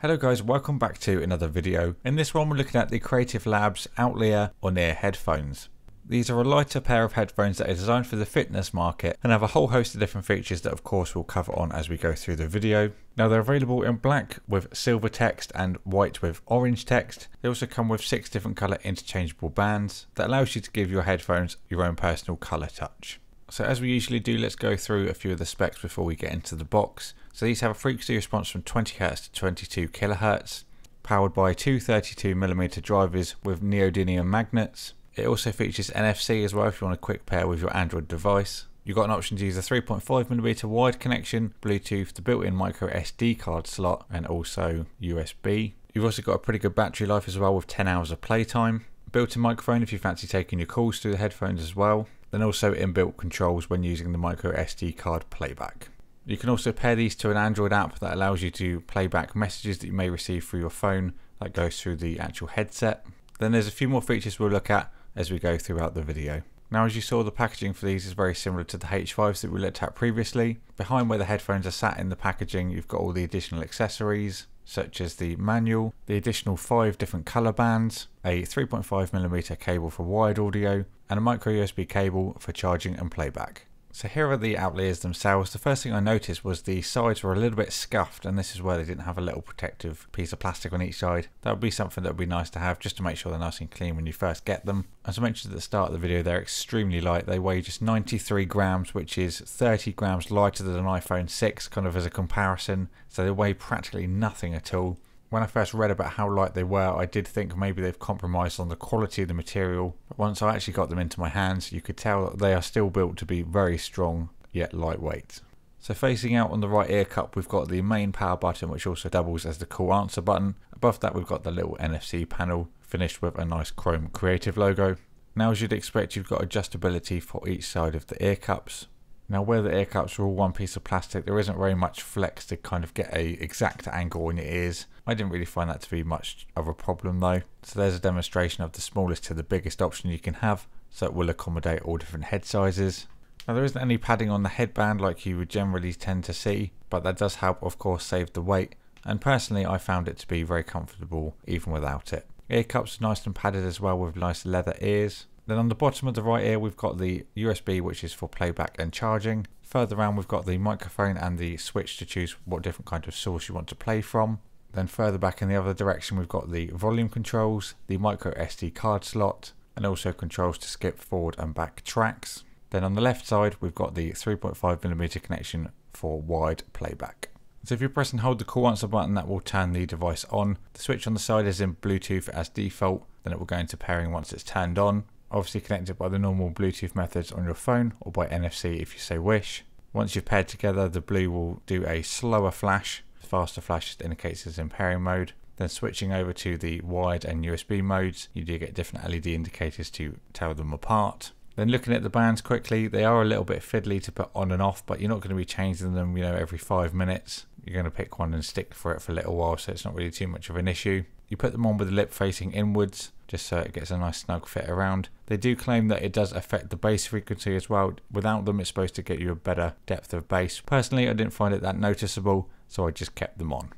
Hello guys, welcome back to another video. In this one we're looking at the Creative Labs Outlier On-Ear headphones. These are a lighter pair of headphones that are designed for the fitness market and have a whole host of different features that of course we'll cover on as we go through the video. Now they're available in black with silver text and white with orange text. They also come with 6 different colour interchangeable bands that allows you to give your headphones your own personal colour touch. So as we usually do, let's go through a few of the specs before we get into the box. So these have a frequency response from 20Hz to 22kHz, powered by 2 32mm drivers with neodymium magnets. It also features NFC as well if you want a quick pair with your Android device. You've got an option to use a 3.5mm wide connection, Bluetooth, the built-in micro SD card slot and also USB. You've also got a pretty good battery life as well with 10 hours of playtime. Built-in microphone if you fancy taking your calls through the headphones as well. Then also inbuilt controls when using the micro SD card playback. You can also pair these to an Android app that allows you to play back messages that you may receive through your phone that goes through the actual headset. Then there's a few more features we'll look at as we go throughout the video. Now as you saw, the packaging for these is very similar to the H5s that we looked at previously. Behind where the headphones are sat in the packaging, you've got all the additional accessories such as the manual, the additional 5 different colour bands, a 3.5mm cable for wired audio, and a micro USB cable for charging and playback. So here are the outliers themselves. The first thing I noticed was the sides were a little bit scuffed, and this is where they didn't have a little protective piece of plastic on each side. That would be something that would be nice to have just to make sure they're nice and clean when you first get them. As I mentioned at the start of the video, they're extremely light. They weigh just 93 grams, which is 30 grams lighter than an iPhone 6, kind of as a comparison. So they weigh practically nothing at all. When I first read about how light they were, I did think maybe they've compromised on the quality of the material. But once I actually got them into my hands, you could tell that they are still built to be very strong, yet lightweight. So facing out on the right ear cup, we've got the main power button, which also doubles as the call answer button. Above that, we've got the little NFC panel, finished with a nice chrome Creative logo. Now, as you'd expect, you've got adjustability for each side of the ear cups. Now where the ear cups are all one piece of plastic, there isn't very much flex to kind of get a exact angle on your ears. I didn't really find that to be much of a problem though. So there's a demonstration of the smallest to the biggest option you can have, so it will accommodate all different head sizes. Now there isn't any padding on the headband like you would generally tend to see, but that does help of course save the weight, and personally I found it to be very comfortable even without it. Ear cups are nice and padded as well with nice leather ears. Then on the bottom of the right ear, we've got the USB, which is for playback and charging. Further down, we've got the microphone and the switch to choose what different kind of source you want to play from. Then further back in the other direction, we've got the volume controls, the micro SD card slot, and also controls to skip forward and back tracks. Then on the left side, we've got the 3.5mm connection for wired playback. So if you press and hold the call answer button, that will turn the device on. The switch on the side is in Bluetooth as default, then it will go into pairing once it's turned on. Obviously connected by the normal Bluetooth methods on your phone or by NFC if you so wish. Once you've paired together, the blue will do a slower flash. The faster flash just indicates it's in pairing mode. Then switching over to the wired and USB modes, you do get different LED indicators to tell them apart. Then looking at the bands quickly, they are a little bit fiddly to put on and off, but you're not going to be changing them, you know, every 5 minutes. You're going to pick one and stick for it for a little while, so it's not really too much of an issue. You put them on with the lip facing inwards, just so it gets a nice snug fit around. They do claim that it does affect the bass frequency as well. Without them, it's supposed to get you a better depth of bass. Personally, I didn't find it that noticeable, so I just kept them on.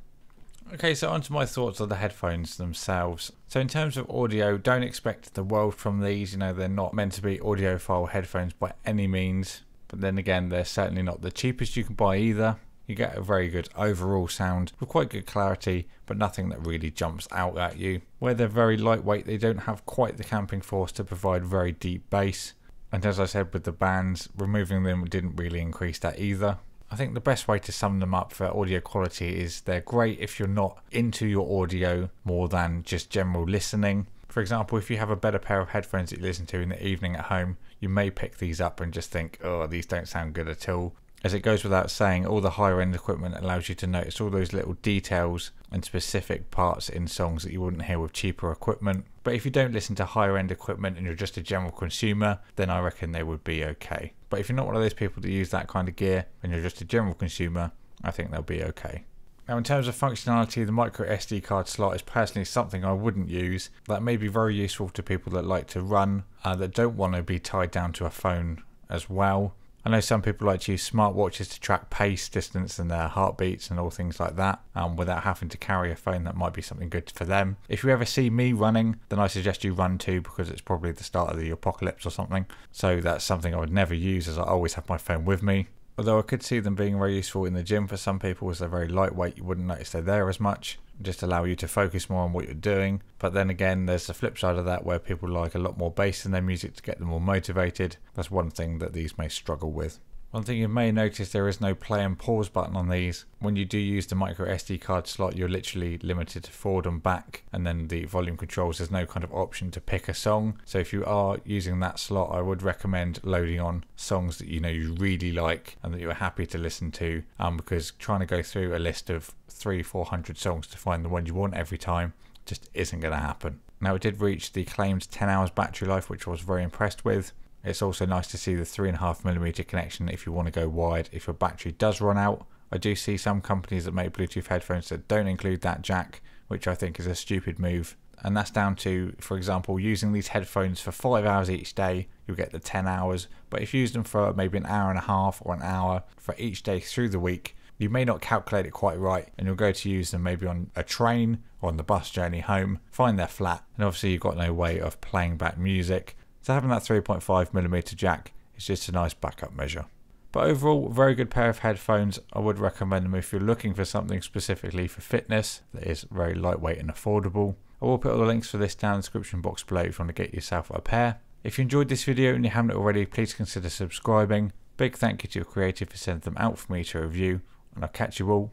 Okay, so onto my thoughts on the headphones themselves. So in terms of audio, don't expect the world from these. You know, they're not meant to be audiophile headphones by any means. But then again, they're certainly not the cheapest you can buy either. You get a very good overall sound with quite good clarity, but nothing that really jumps out at you. Where they're very lightweight, they don't have quite the camping force to provide very deep bass. And as I said with the bands, removing them didn't really increase that either. I think the best way to sum them up for audio quality is they're great if you're not into your audio more than just general listening. For example, if you have a better pair of headphones that you listen to in the evening at home, you may pick these up and just think, oh, these don't sound good at all. As it goes without saying, all the higher end equipment allows you to notice all those little details and specific parts in songs that you wouldn't hear with cheaper equipment. But if you don't listen to higher end equipment and you're just a general consumer, then I reckon they would be okay. But if you're not one of those people that use that kind of gear and you're just a general consumer, I think they'll be okay. Now in terms of functionality, the micro SD card slot is personally something I wouldn't use. That may be very useful to people that like to run, that don't want to be tied down to a phone as well. I know some people like to use smartwatches to track pace, distance and their heartbeats and all things like that, without having to carry a phone. That might be something good for them. If you ever see me running, then I suggest you run too, because it's probably the start of the apocalypse or something. So that's something I would never use, as I always have my phone with me. Although I could see them being very useful in the gym for some people, as they're very lightweight, you wouldn't notice they're there as much. Just allow you to focus more on what you're doing. But then again, there's the flip side of that, where people like a lot more bass in their music to get them more motivated. That's one thing that these may struggle with. One thing you may notice, there is no play and pause button on these. When you do use the micro SD card slot, you're literally limited to forward and back, and then the volume controls, there's no kind of option to pick a song. So if you are using that slot, I would recommend loading on songs that you know you really like and that you're happy to listen to, because trying to go through a list of 300-400 songs to find the one you want every time just isn't going to happen. Now, it did reach the claimed 10 hours battery life, which I was very impressed with. It's also nice to see the 3.5mm connection if you want to go wide if your battery does run out. I do see some companies that make Bluetooth headphones that don't include that jack, which I think is a stupid move. And that's down to, for example, using these headphones for 5 hours each day, you'll get the 10 hours. But if you use them for maybe an hour and a half or an hour for each day through the week, you may not calculate it quite right, and you'll go to use them maybe on a train or on the bus journey home, find they're flat, and obviously you've got no way of playing back music. So having that 3.5mm jack is just a nice backup measure. But overall, very good pair of headphones. I would recommend them if you're looking for something specifically for fitness that is very lightweight and affordable. I will put all the links for this down in the description box below if you want to get yourself a pair. If you enjoyed this video and you haven't already, please consider subscribing. Big thank you to Creative for sending them out for me to review, and I'll catch you all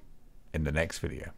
in the next video.